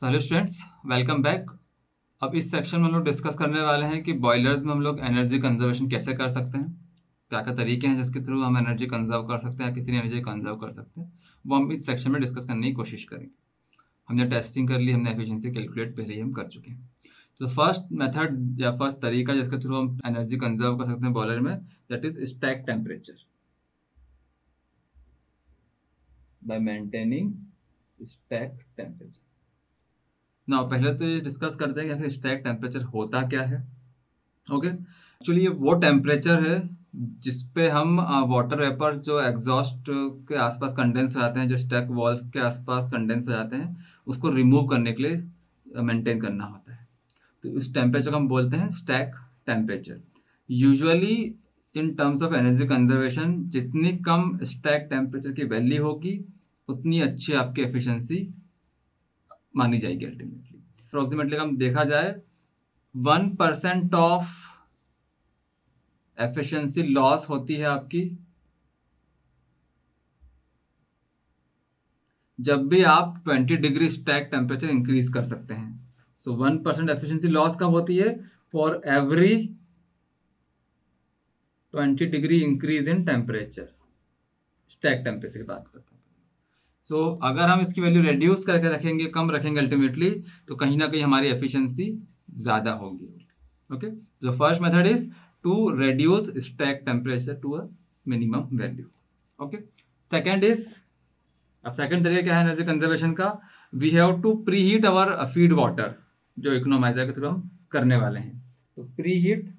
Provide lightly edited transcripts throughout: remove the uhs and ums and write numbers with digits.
सो hello students, welcome back. अब इस section में हम लोग डिस्कस करने वाले हैं कि बॉयलर्स में हम लोग एनर्जी कंजर्वेशन कैसे कर सकते हैं, क्या क्या तरीके हैं जिसके थ्रू हम एनर्जी कंजर्व कर सकते हैं, कितनी एनर्जी कंजर्व कर सकते हैं, वो हम इस सेक्शन में डिस्कस करने की कोशिश करेंगे। हमने टेस्टिंग कर ली, हमने एफिशिएंसी कैलकुलेट पहले ही हम कर चुके हैं। तो फर्स्ट मेथड या फर्स्ट तरीका जिसके थ्रू हम एनर्जी कंजर्व कर सकते हैं बॉयलर में, that is stack temperature by maintaining stack temperature. ना पहले तो ये डिस्कस करते हैं कि आखिर स्टैक टेम्परेचर होता क्या है। ओके, एक्चुअली ये वो टेम्परेचर है जिस पे हम वाटर वेपर्स जो एग्जॉस्ट के आसपास कंडेंस हो जाते हैं, जो स्टैक वॉल्स के आसपास कंडेंस हो जाते हैं, उसको रिमूव करने के लिए मेंटेन करना होता है। तो उस टेम्परेचर को हम बोलते हैं stack temperature. Usually in terms of energy conservation, जितनी कम स्टैक टेम्परेचर की वैल्यू होगी उतनी अच्छी आपकी एफिशिएंसी मानी जाएगी अल्टीमेटली। अप्रोक्सीमेटली हम देखा जाए 1% ऑफ एफिशिएंसी लॉस होती है आपकी जब भी आप 20 डिग्री स्टैक टेम्परेचर इंक्रीज कर सकते हैं। सो 1% एफिशिएंसी लॉस कब होती है? For every 20 degree increase in temperature, stack temperature की बात करते हैं। सो अगर हम इसकी वैल्यू रिड्यूस करके रखेंगे, कम रखेंगे अल्टीमेटली, तो कहीं ना कहीं हमारी एफिशिएंसी ज़्यादा होगी। ओके, जो first method is to reduce stack temperature to a minimum value. Okay, second is, अब सेकेंड तरीका क्या है एनर्जी कंजर्वेशन का? We have to preheat our feed water, जो इकोनोमाइजर के थ्रू हम करने वाले हैं। तो preheat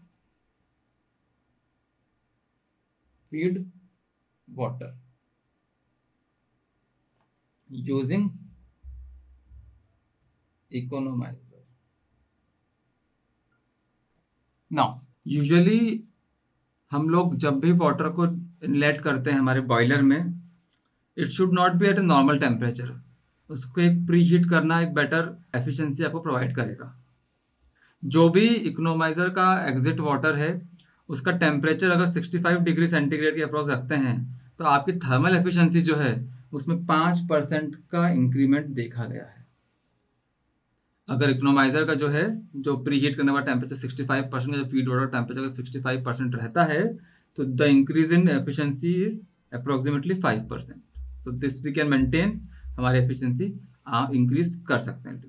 feed water using economizer. Now, usually हम लोग जब भी वाटर को इनलेट करते हैं हमारे बॉयलर में, it should not be at a normal temperature. उसको एक प्री हीट करना एक बेटर एफिशिएंसी आपको प्रोवाइड करेगा। जो भी इकोनोमाइजर का एग्जिट वाटर है उसका टेम्परेचर अगर 65 डिग्री सेंटीग्रेड के अप्रॉक्स रखते हैं तो आपकी थर्मल एफिशिएंसी जो है उसमें 5% का इंक्रीमेंट देखा गया है। अगर इकोनोमाइजर का जो है, जो प्री हीट करने वाला टेम्परेचर 65% का, जो फीड वाटर टेम्परेचर का 65% रहता है, तो the increase in efficiency is approximately 5%। So this we can maintain, हमारी एफिशिएंसी आप इंक्रीज कर सकते हैं।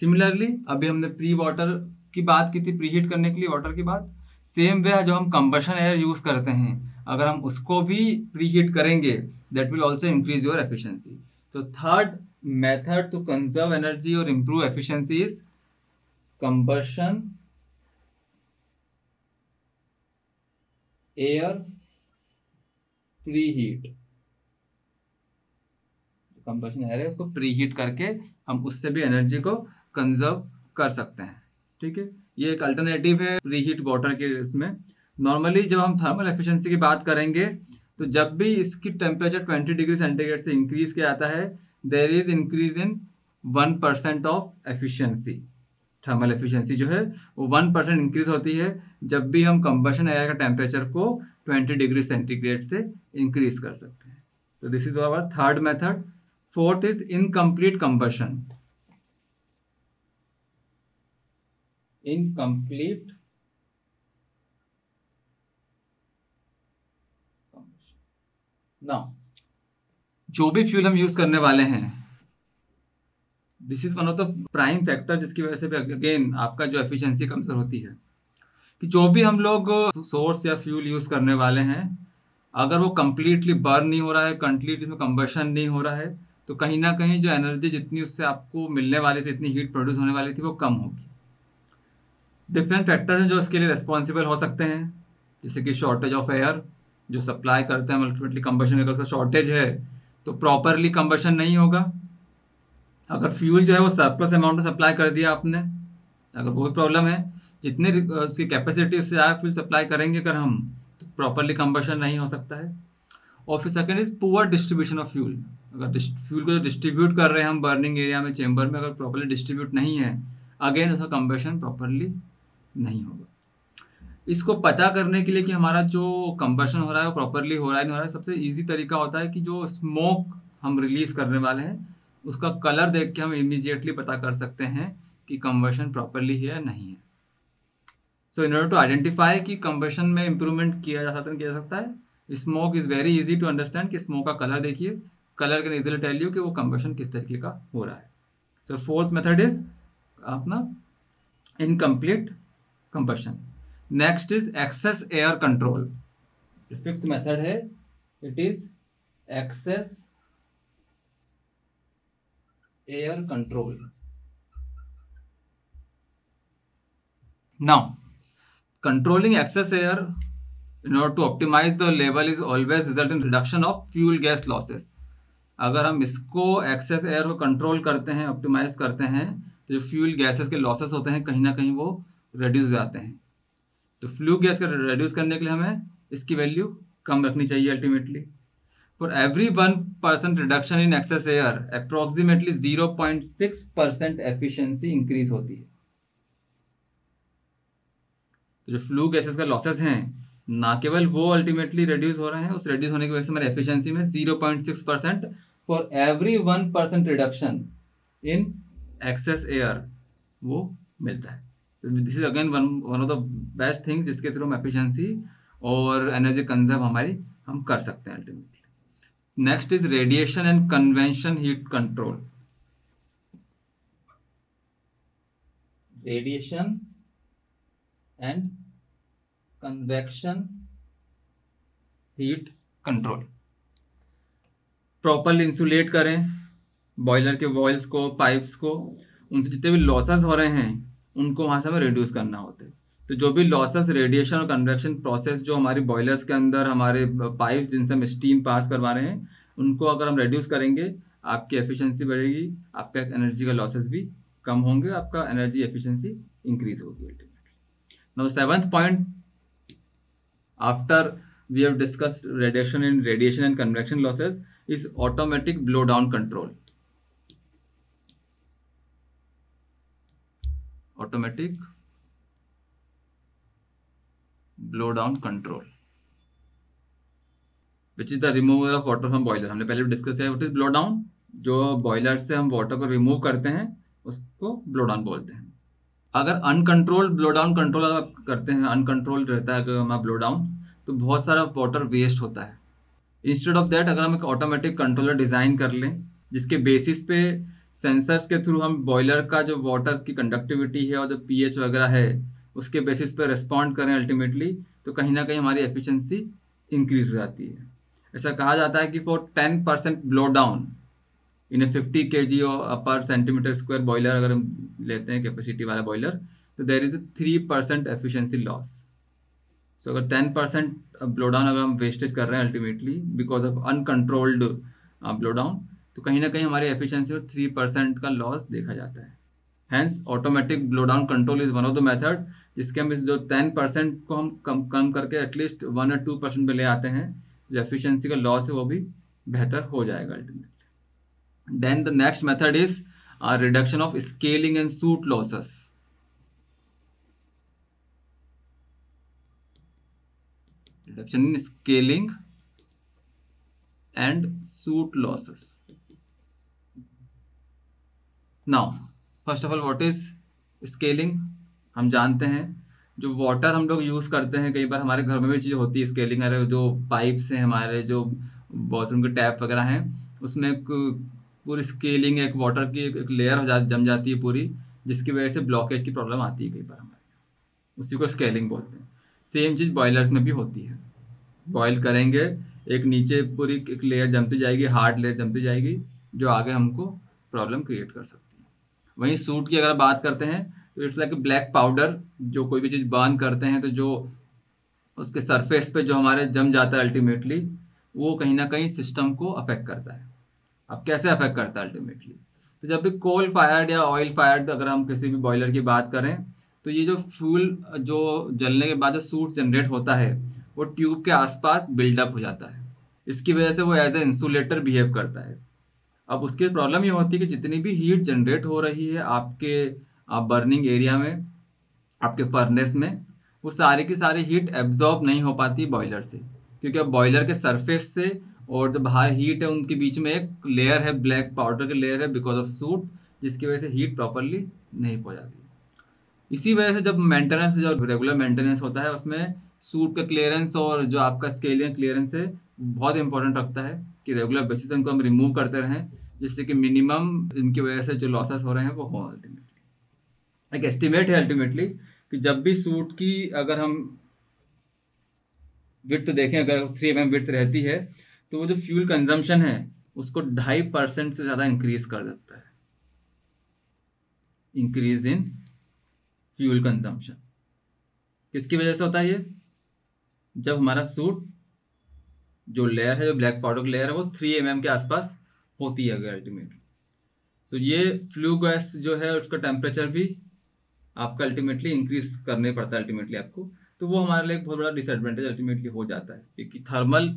सिमिलरली अभी हमने प्री वाटर की बात की थी, प्री हीट करने के लिए वाटर की बात। सेम वे जो हम कंबशन एयर यूज़ करते हैं, अगर हम उसको भी प्री हीट करेंगे, that will also increase your efficiency. तो third method to conserve energy और improve efficiency is combustion air preheat. Combustion air है उसको प्री हीट करके हम उससे भी एनर्जी को कंजर्व कर सकते हैं। ठीक है, ये एक अल्टरनेटिव है प्री हीट वाटर के। इसमें नॉर्मली जब हम थर्मल एफिशिएंसी की बात करेंगे तो जब भी इसकी टेम्परेचर 20 डिग्री सेंटीग्रेड से इंक्रीज किया जाता है, there is increase in 1% of efficiency. Thermal efficiency जो है वो 1% इंक्रीज होती है जब भी हम कंबशन एयर का टेम्परेचर को 20 डिग्री सेंटीग्रेड से इंक्रीज कर सकते हैं। तो this is our third method. Fourth is incomplete combustion. Incomplete ना, जो भी फ्यूल हम यूज करने वाले हैं, this is one of the prime factor जिसकी वजह से भी अगेन आपका जो एफिशिएंसी कमजोर होती है। कि जो भी हम लोग सोर्स या फ्यूल यूज करने वाले हैं, अगर वो कम्प्लीटली बर्न नहीं हो रहा है, कम्प्लीटली उसमें कंबशन नहीं हो रहा है, तो कहीं ना कहीं जो एनर्जी जितनी उससे आपको मिलने वाली थी, इतनी हीट प्रोड्यूस होने वाली थी, वो कम होगी। डिफरेंट फैक्टर्स हैं जो इसके लिए रिस्पॉन्सिबल हो सकते हैं, जैसे कि शॉर्टेज ऑफ एयर, जो सप्लाई करते हैं अल्टीमेटली कंबशन, अगर उसका शॉर्टेज है तो प्रॉपरली कंबशन नहीं होगा। अगर फ्यूल जो है वो सरप्लस अमाउंट में सप्लाई कर दिया आपने, अगर वो भी प्रॉब्लम है, जितने उसकी कैपेसिटी उससे आया फ्यूल सप्लाई करेंगे अगर हम, तो प्रॉपरली कंबशन नहीं हो सकता है। और फिर second is poor distribution of fuel. अगर फ्यूल को जो डिस्ट्रीब्यूट कर रहे हैं हम बर्निंग एरिया में, चेंबर में, अगर प्रॉपरली डिस्ट्रीब्यूट नहीं है, अगेन उसका कंबशन प्रॉपरली नहीं होगा। इसको पता करने के लिए कि हमारा जो कंबशन हो रहा है वो प्रॉपरली हो रहा है नहीं हो रहा है, सबसे इजी तरीका होता है कि जो स्मोक हम रिलीज़ करने वाले हैं उसका कलर देख के हम इमीजिएटली पता कर सकते हैं कि कम्बशन प्रॉपरली है या नहीं है। So in order to identify कि कम्बशन में इम्प्रूवमेंट किया जा सकता है। Smoke is very easy to understand कि स्मोक का कलर देखिए, colour can easily tell you कि वो कम्बशन किस तरीके का हो रहा है। सो फोर्थ मेथड इज अपना incomplete combustion. Next is excess air control. Fifth method है it is excess air control. Now, controlling excess air in order to optimize the level is always result in reduction of fuel gas losses. अगर हम इसको excess air को control करते हैं, optimize करते हैं, तो जो fuel gases के losses होते हैं कहीं ना कहीं वो reduce जाते हैं। तो fuel gas का reduce करने के लिए हमें इसकी value कम रखनी चाहिए ultimately. For every 1% reduction in excess air, approximately 0.6% efficiency increase होती है। तो जो फ्लू गैसेस का लॉसेस हैं ना केवल वो अल्टीमेटली रिड्यूस हो रहे हैं, उस रिड्यूस होने की वजह से हमारे एफिशिएंसी में 0.6% for every 1% reduction in excess air वो मिलता है। तो this is again one of the best things जिसके थ्रू हम एफिशिएंसी और एनर्जी कंजर्व हमारी हम कर सकते हैं ultimately. Next is radiation and convention heat control. Radiation and convection heat control. Properly insulate करें बॉयलर के वॉइल्स को, पाइप्स को, उनसे जितने भी लॉसेस हो रहे हैं उनको वहाँ से हमें रिड्यूस करना होता है। तो जो भी लॉसेस रेडिएशन और कन्वेक्शन प्रोसेस जो हमारी बॉयलर्स के अंदर हमारे पाइप जिनसे हम स्टीम पास करवा रहे हैं उनको अगर हम रिड्यूस करेंगे आपकी एफिशिएंसी बढ़ेगी, आपका एनर्जी का लॉसेस भी कम होंगे, आपका एनर्जी एफिशिएंसी इंक्रीज होगी। Now seventh point, after we have discussed radiation and convection losses, is automatic blow down control. Automatic blow down control, which is the removal of water from boiler. हमने पहले भी discuss किया, what is blow down. जो boiler से हम water को remove करते हैं उसको ब्लो डाउन बोलते हैं। अगर अनकंट्रोल्ड ब्लो डाउन कंट्रोल आप करते हैं, अनकंट्रोल्ड रहता है अगर हमारा ब्लो डाउन, तो बहुत सारा वाटर वेस्ट होता है। इंस्टेड ऑफ दैट अगर हम एक ऑटोमेटिक कंट्रोलर डिज़ाइन कर लें जिसके बेसिस पे सेंसर्स के थ्रू हम बॉयलर का जो वाटर की कंडक्टिविटी है और जो पीएच वगैरह है उसके बेसिस पे रिस्पॉन्ड करें अल्टीमेटली, तो कहीं ना कहीं हमारी एफिशिएंसी इंक्रीज हो जाती है। ऐसा कहा जाता है कि for 10% blow down in a 50 kg पर सेंटीमीटर स्क्वायर बॉयलर अगर हम लेते हैं कैपेसिटी वाला बॉयलर, तो there is a 3% efficiency loss. So अगर 10% ब्लोडाउन अगर हम वेस्टेज कर रहे हैं ultimately because of uncontrolled blowdown, तो कहीं ना कहीं हमारी एफिशिएंसी में 3% का लॉस देखा जाता है। Hence automatic blowdown control is one of the method जिसके हम इस जो 10% को हम कम करके एटलीस्ट 1 या 2% पर ले आते हैं, जो एफिशिएंसी का लॉस है वो भी बेहतर हो जाएगा ultimately. Then the next method is reduction of scaling and soot losses. Reduction in scaling and soot losses. Now, first of all, what is scaling? हम जानते हैं जो water हम लोग use करते हैं, कई बार हमारे घर में भी चीज़ होती है scaling। अरे जो pipes हैं हमारे, जो बाथरूम के टैप वगैरह हैं उसमें पूरी स्केलिंग एक वाटर की एक लेयर हो जम जाती है पूरी, जिसकी वजह से ब्लॉकेज की प्रॉब्लम आती है कई बार हमारे, उसी को स्केलिंग बोलते हैं। सेम चीज़ बॉयलर्स में भी होती है। बॉयल करेंगे एक नीचे पूरी एक लेयर जमती जाएगी, हार्ड लेयर जमती जाएगी, जो आगे हमको प्रॉब्लम क्रिएट कर सकती है। वहीं सूट की अगर बात करते हैं तो इट्स लाइक ब्लैक पाउडर, जो कोई भी चीज़ बर्न करते हैं तो जो उसके सरफेस पर जो हमारे जम जाता है अल्टीमेटली वो कहीं ना कहीं सिस्टम को अफेक्ट करता है। अब कैसे अफेक्ट करता है अल्टीमेटली, तो जब भी कोल फायर्ड या ऑयल फायर्ड अगर हम किसी भी बॉयलर की बात करें तो ये जो फ्यूल जो जलने के बाद जो सूट जनरेट होता है वो ट्यूब के आसपास बिल्डअप हो जाता है। इसकी वजह से वो एज ए इंसुलेटर बिहेव करता है। अब उसकी प्रॉब्लम ये होती है कि जितनी भी हीट जनरेट हो रही है आपके बर्निंग एरिया में, आपके फर्नेस में, वो सारी की सारी हीट एब्जॉर्ब नहीं हो पाती बॉयलर से, क्योंकि अब बॉयलर के सरफेस से और जो बाहर हीट है उनके बीच में एक लेयर है, ब्लैक पाउडर की लेयर है बिकॉज ऑफ सूट, जिसकी वजह से हीट प्रॉपरली नहीं पहुँचाती। इसी वजह से जब मेंटेनेंस, जो रेगुलर मेंटेनेंस होता है, उसमें सूट का क्लियरेंस और जो आपका स्केलियन क्लियरेंस है बहुत इंपॉर्टेंट रखता है कि रेगुलर बेसिस उनको हम रिमूव करते रहें, जिससे कि मिनिमम इनकी वजह से जो लॉसेस हो रहे हैं वो हो। अल्टीमेटली एक एस्टिमेट है अल्टीमेटली कि जब भी सूट की अगर हम विड्थ देखें, अगर 3 mm विड्थ रहती है तो वो जो फ्यूल कंजम्पशन है उसको 2.5% से ज़्यादा इंक्रीज कर देता है, इंक्रीज इन फ्यूल कंजम्पशन। किसकी वजह से होता है ये? जब हमारा सूट जो लेयर है, जो ब्लैक पाउडर की लेयर है, वो 3 mm के आसपास होती है अल्टीमेटली। तो ये फ्लू गैस जो है उसका टेम्परेचर भी आपका अल्टीमेटली इंक्रीज करने पड़ता है अल्टीमेटली आपको, तो वो हमारे लिए एक बहुत बड़ा डिसएडवांटेज अल्टीमेटली हो जाता है। क्योंकि थर्मल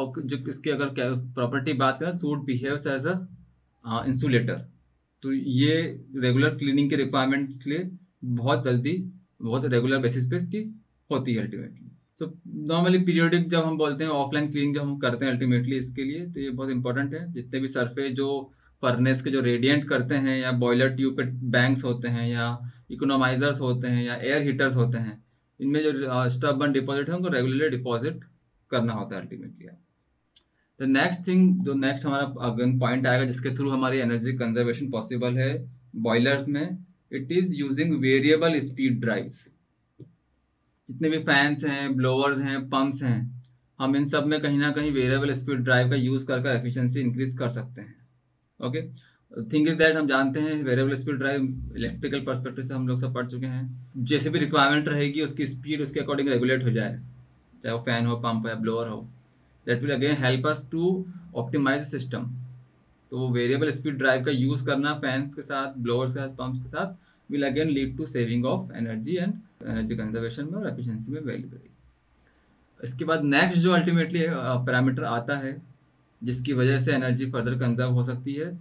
जो इसकी अगर प्रॉपर्टी बात करें, soot behaves as a insulator, तो ये रेगुलर क्लीनिंग के रिक्वायरमेंट्स के लिए बहुत जल्दी, बहुत रेगुलर बेसिस पे इसकी होती है अल्टीमेटली। तो नॉर्मली पीरियोडिक जब हम बोलते हैं, ऑफलाइन क्लीनिंग जब हम करते हैं अल्टीमेटली इसके लिए, तो ये बहुत इंपॉर्टेंट है। जितने भी सरफेस जो फर्नेस के जो रेडिएंट करते हैं, या बॉयलर ट्यूब पे बैंक्स होते हैं, या इकोनोमाइजर्स होते हैं, या एयर हीटर्स होते हैं, इनमें जो स्टबर्न डिपॉजिट है उनको रेगुलरली डिपॉजिट करना होता है अल्टीमेटली। तो नेक्स्ट थिंग, जो नेक्स्ट हमारा अगेन पॉइंट आएगा जिसके थ्रू हमारी एनर्जी कंजर्वेशन पॉसिबल है बॉयलर्स में, it is using variable speed drives. जितने भी फैंस हैं, ब्लोअर्स हैं, पंप्स हैं, हम इन सब में कहीं ना कहीं वेरिएबल स्पीड ड्राइव का यूज़ कर एफिशिएंसी इंक्रीज कर सकते हैं। ओके, थिंग इज दैट हम जानते हैं variable speed drive electrical perspective से हम लोग सब पढ़ चुके हैं। जैसे भी रिक्वायरमेंट रहेगी उसकी स्पीड उसके अकॉर्डिंग रेगुलेट हो जाए, चाहे वो फैन हो, पंप हो, या ब्लोअर हो, that will again help us to optimise system. तो वो वेरिएबल स्पीड ड्राइव का यूज़ करना फैंस के साथ, ब्लोअर्स के साथ, पंप्स के साथ will again lead to saving of energy and energy conservation में और एफिशिएंसी में वैल्यू बढ़ेगी। इसके बाद नेक्स्ट जो अल्टीमेटली पैरामीटर आता है जिसकी वजह से एनर्जी फर्दर कंजर्व हो सकती है,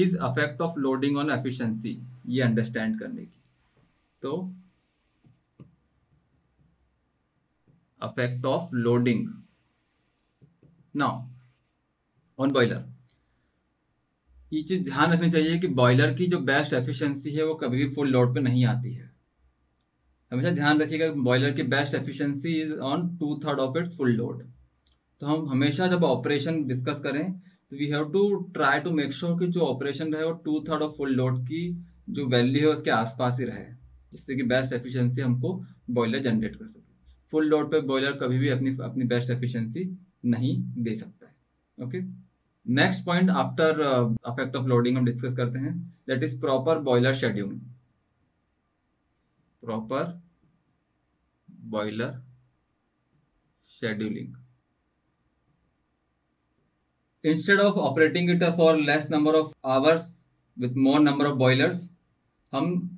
is affect of loading on efficiency, ये अंडरस्टैंड करने की। तो affect of loading now on boiler, ये चीज़ ध्यान रखनी चाहिए कि बॉयलर की जो बेस्ट एफिशिएंसी है वो कभी भी फुल लोड पे नहीं आती है। हमेशा ध्यान रखिएगा बॉयलर की best efficiency is on 2/3 of its full load. तो हम हमेशा जब ऑपरेशन डिस्कस करें तो we have to try to make sure कि जो ऑपरेशन रहे वो 2/3 ऑफ फुल लोड की जो वैल्यू है उसके आसपास ही रहे, जिससे कि बेस्ट एफिशिएंसी हमको बॉयलर जनरेट कर सके। फुल लोड पे बॉयलर कभी भी अपनी बेस्ट एफिशिएंसी नहीं दे सकता है। Okay, next point after affect of loading हम डिस्कस करते हैं, that is proper boiler scheduling. Proper boiler scheduling, instead of operating it for less number of hours with more number of boilers, हम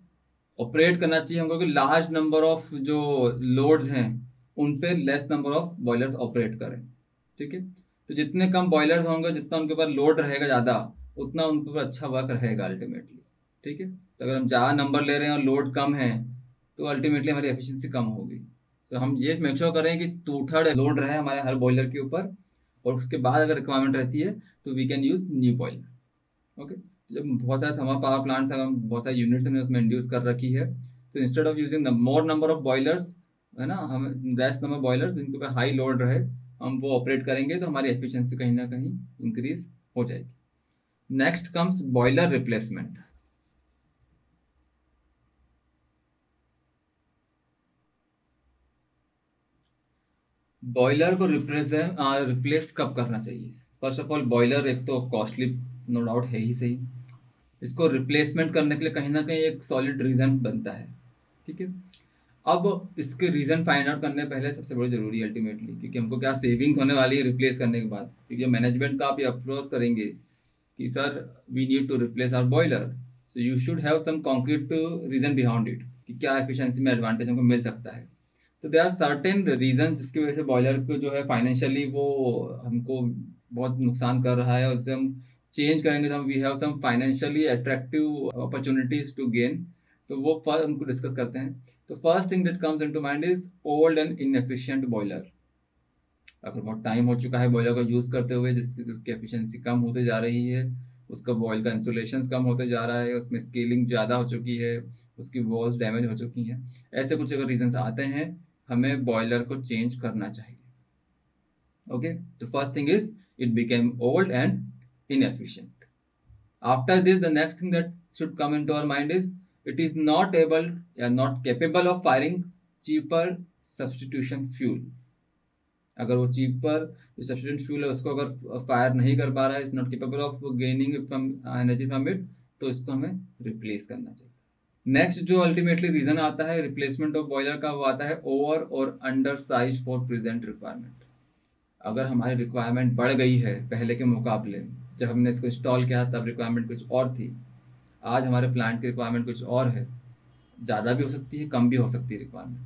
operate करना चाहिए हमको कि large number of जो loads हैं उन पे less number of boilers operate करें। ठीक है, तो जितने कम बॉयलर्स होंगे, जितना उनके ऊपर लोड रहेगा ज़्यादा, उतना उनके ऊपर अच्छा वर्क रहेगा अल्टीमेटली। ठीक है, तो अगर हम ज़्यादा नंबर ले रहे हैं और लोड कम है तो अल्टीमेटली हमारी एफिशिएंसी कम होगी। तो हम ये मेक श्योर करें कि 2/3 लोड रहे हमारे हर बॉयलर के ऊपर, और उसके बाद अगर रिक्वायरमेंट रहती है तो we can use new boiler. Okay, जब बहुत सारे थर्मल पावर प्लांट्स, अगर बहुत सारे यूनिट्स हमने उसमें इंड्यूस कर रखी है, तो instead of using more number of boilers, है ना, हम लेस नंबर बॉयलर्स जिनके ऊपर हाई लोड रहे हम वो ऑपरेट करेंगे तो हमारी एफिशिएंसी कहीं ना कहीं इंक्रीज हो जाएगी। Next comes boiler replacement. Boiler को रिप्लेस कब करना चाहिए? फर्स्ट ऑफ ऑल, बॉयलर एक तो कॉस्टली नो डाउट है ही सही, इसको रिप्लेसमेंट करने के लिए कहीं ना कहीं एक सॉलिड रीज़न बनता है। ठीक है, अब इसके रीज़न फाइंड आउट करने पहले सबसे बड़ी ज़रूरी है अल्टीमेटली, क्योंकि हमको क्या सेविंग्स होने वाली है रिप्लेस करने के बाद। क्योंकि मैनेजमेंट का आप ये अप्रोच करेंगे कि sir we need to replace our boiler, so you should have some concrete reason behind it कि क्या एफिशिएंसी में एडवांटेज हमको मिल सकता है। तो देयर आर सर्टेन रीज़न जिसकी वजह से बॉयलर को जो है फाइनेंशियली वो हमको बहुत नुकसान कर रहा है, और उससे हम चेंज करेंगे तो we have some financially attractive opportunities to gain. तो वो फर्स्ट हमको डिस्कस करते हैं। तो first thing that comes into mind is old and inefficient boiler. अगर बहुत टाइम हो चुका है बॉयलर को यूज़ करते हुए, जिसकी उसकी एफिशिएंसी कम होते जा रही है, उसका बॉयल का इंसुलेशन कम होते जा रहा है, उसमें स्केलिंग ज़्यादा हो चुकी है, उसकी वॉल्स डैमेज हो चुकी हैं, ऐसे कुछ अगर रीजंस आते हैं हमें बॉयलर को चेंज करना चाहिए। ओके, तो first thing is it became old and inefficient. After this the next thing that should come into our mind is it is not able या not capable of firing cheaper substitution fuel. अगर वो cheaper जो substitution fuel है उसको अगर fire नहीं कर पा रहा है, is not capable of gaining energy from it, तो इसको हमें रिप्लेस करना चाहिए। नेक्स्ट जो अल्टीमेटली रीजन आता है रिप्लेसमेंट ऑफ बॉयलर का, वो आता है ओवर और under size for present requirement. अगर हमारी रिक्वायरमेंट बढ़ गई है पहले के मुकाबले, जब हमने इसको इंस्टॉल किया तब रिक्वायरमेंट कुछ और थी, आज हमारे प्लांट की रिक्वायरमेंट कुछ और है, ज़्यादा भी हो सकती है कम भी हो सकती है रिक्वायरमेंट,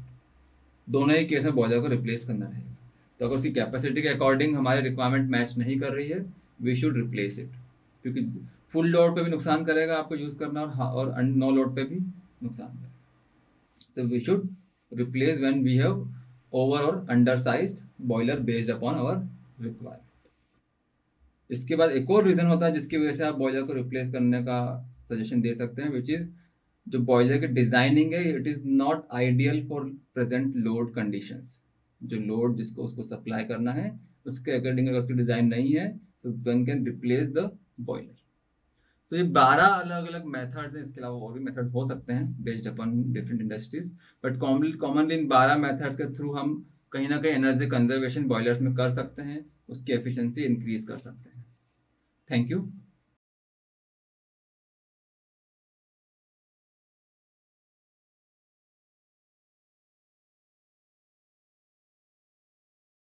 दोनों ही केस में बॉयलर को रिप्लेस करना रहेगा। तो अगर उसकी कैपेसिटी के अकॉर्डिंग हमारी रिक्वायरमेंट मैच नहीं कर रही है, वी शुड रिप्लेस इट, क्योंकि फुल लोड पे भी नुकसान करेगा आपको यूज़ करना और नो लोड पे भी नुकसान करेगा। तो we should replace when we have over और under size boiler based upon our requirement. इसके बाद एक और रीज़न होता है जिसकी वजह से आप बॉयलर को रिप्लेस करने का सजेशन दे सकते हैं, विच इज़ जो बॉयलर की डिज़ाइनिंग है it is not ideal for present load conditions. जो लोड जिसको उसको सप्लाई करना है उसके अकॉर्डिंग अगर उसकी डिज़ाइन नहीं है तो one can replace the boiler. तो ये 12 अलग अलग मेथड्स हैं, इसके अलावा और भी मेथड्स हो सकते हैं based upon different industries, but commonly in 12 methods के थ्रू हम कहीं ना कहीं एनर्जी कंजर्वेशन बॉयलर्स में कर सकते हैं, उसकी एफिशिएंसी इंक्रीज कर सकते हैं। Thank you.